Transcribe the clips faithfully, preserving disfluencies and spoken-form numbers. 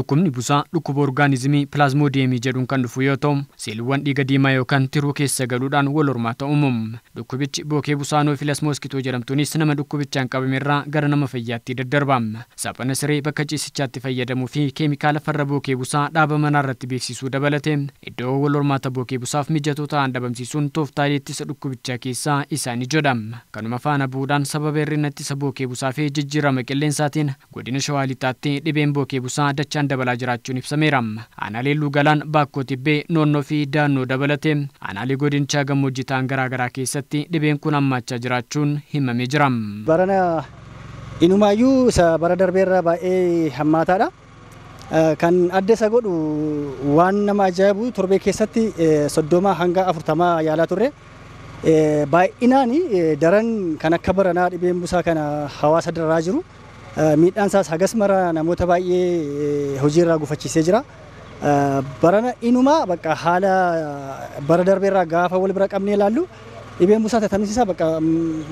Dukumni busa dukuba organismi plasmodium jedhunkan dhufu yoo ta'u seeluwwan dhiiga diimaa yookaan tiruu keessa galuudhaan wal hormaata uumum. Dhukkubichi bookee busaanoo filas moskitoo jedhamtuunis nama dhukkubichaan qabamerraa gara nama fayyaatti daddarbama. Saphana siree bakka ciisichaatti fayyadamuu fi keemikaala farra bookee busaa dhaaba manaarratti beeksisuu dabalate iddoo wal hormaata bookee busaaf mijatoo ta'an dhabamsiisuun tooftaa ittisa dhukkubichaa keessaa isaan ijoodhama. Kanuma faana buudhaan sababa irreen ittisa bookee busaa fi jijjiirama qilleensaatiin godina Shawaa Lixaatti dhibeen bookee busaa dachaan dabalaa jiraachuun ibsameeram. Aanaleelluu Galaan Baakkoo Tibbee noonnoo fi daannoo dabalate aanaalee godinchaa gammoojjii ta'an garaa garaa keessatti dhibeen kun ammaachaa jiraachuun himamee jira. Barana inumayyuu isa bara darbeerra baay'ee hammaataadha. Kan adda isa godhu waan nama ajaa'ibu torbee keessatti soddoma hanga afurtama yaalaa turre. Baay'inaan daran kan akka baranaa dhibeen busaa kana hawaasa darraa jiru. Midhaan saas hagas mara namoota baay'ee hojiirraa gufachisee jira. Barana inuma bakka haala bara darbeerraa gaafa wal bira qabnee ilaallu dhibeen busaa tatamsiisaa bakka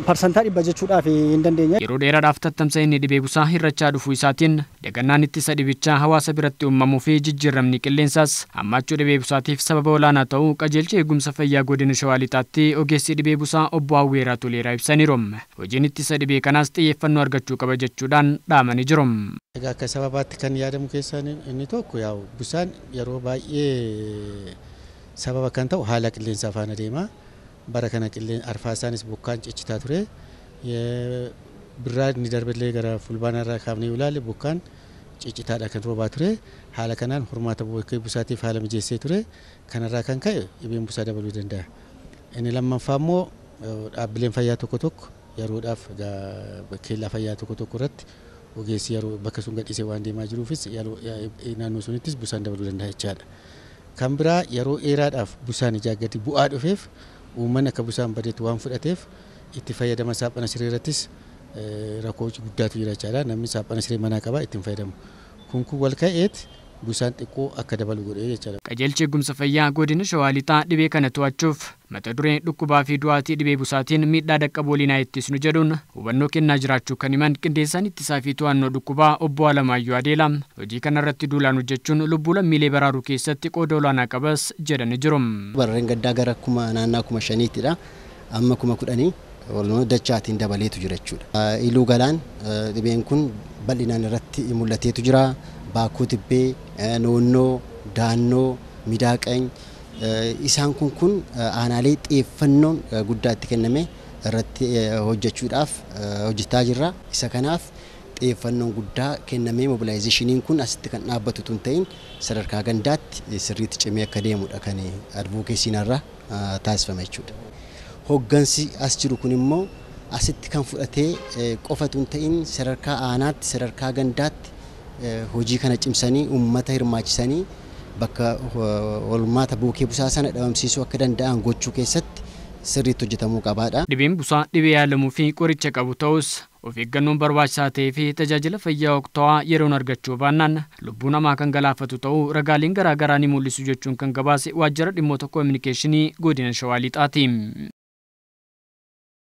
parsantaa dhibba jechuudhaaf hin dandeenye. Yeroo dheeraadhaaf tattamsa inni dhibee busaa hirrachaa dhufuu isaatiin dagannaan ittisa dhibichaa hawaasa biratti uumamuu fi jijjiiramni qilleensaas hammaachuu dhibee busaatiif sababa olaanaa ta'uu qajeelcha eegumsa fayyaa godina Shawaa Lixaatti ogeessi dhibee busaa Obbo Awweeraa Toleeraa ibsaniiru. Hojiin ittisa dhibee kanaas xiyyeeffannoo argachuu qaba jechuudhaan dhaamanii jiru. Egaa akka sababaatti kan yaadamu keessaa inni tokko yaa'u busaan yeroo baay'ee sababa kan ta'u haala qilleensaa faana deema. Bara kana qilleen arfaasaanis bokkaan cichitaa ture birraa ni darbellee gara fulbaanarraa kaafnee ulaalle bokkaan cichitaadha kan roobaa ture haala kanaan hormaata bookee busaatiif haala mijeessee ture kanarraa kan ka'e dhibeen busaa dabaluu danda'a. Inni lammaffaa immoo dhaabbileen fayyaa tokko tokko yeroodhaaf keellaa fayyaa tokko tokko irratti ogeessi yeroo bakka sun gadhiisee waan deemaa jiruufis naannoo sunittis busaan dabaluu danda'a jechaadha. Kan biraa yeroo dheeraadhaaf busaan ijaa gadi bu'aa dhufeef uummanni akka busaan badeetu waan fudhateef itti fayyadama saphana siree irrattis rakkoo guddaatu jira jechaadha. Namni saphana siree manaa qaba ittiin fayyadamu. Kun kun wal ka'eet busaan xiqqoo akka dabalu godhee jechaadha. Qajeelchi eegumsa fayyaa godina Shawaa Lixaa dhibee kana to'achuuf mata dureen dhukkubaa fi du'aatii dhibee busaatiin miidhaa dhaqqaboolinaa ittisnu jedhuun hubannoo kennaa jiraachuu kan himan qindeessaan ittisaa fi to'annoo dhukkubaa Obbo Alamaayyoo Adeela hojii kanarratti duulaan hojjechuun lubbuu lammiilee baraaruu keessatti qooda olaanaa qabas jedhanii jiru. Warreen gaddaa gara kuma naannaa kuma shaniittidha. Amma kuma kudhanii waluma dachaatiin dabaleetu jira jechuudha. Iluu Galaan dhibeen kun bal'inaan irratti mul'ateetu jira. Baakkoo Tibbee, noonnoo, daannoo, midaaqan isaan kun kun aanaalee xiyyeeffannoon guddaatti kenname irratti hojjechuudhaaf hojjetaa jirra. Isa kanaaf xiyyeeffannoon guddaa kenname mobilization kun asitti kan dhaabbatu tun ta'in sadarkaa gandaatti sirriitti cimee akka deemudha kan advocacy'n irra taasifame jechuudha. Hoggansi as jiru kun immoo asitti kan fudhatee qofa tun ta'in sadarkaa aanaatti sadarkaa gandaatti hojii kana cimsanii uummata hirmaachisanii bakka walmaata bookee busaa sana dhabamsiisuu akka danda'an gochuu keessatti sirriitti hojjetamuu qabaadha. Dhibeen busaa dhibee yaalamuu fi qoricha qabu ta'us of eeggannoon barbaachisaa ta'ee fi tajaajila fayyaa waqtaawaa yeroon argachuu baannaan lubbuu namaa kan galaafatu ta'uu ragaaleen garaa garaa ni mul'isu jechuun kan gabaase waajjira dhimmoota kominikeeshinii godina Shawaa Lixaati.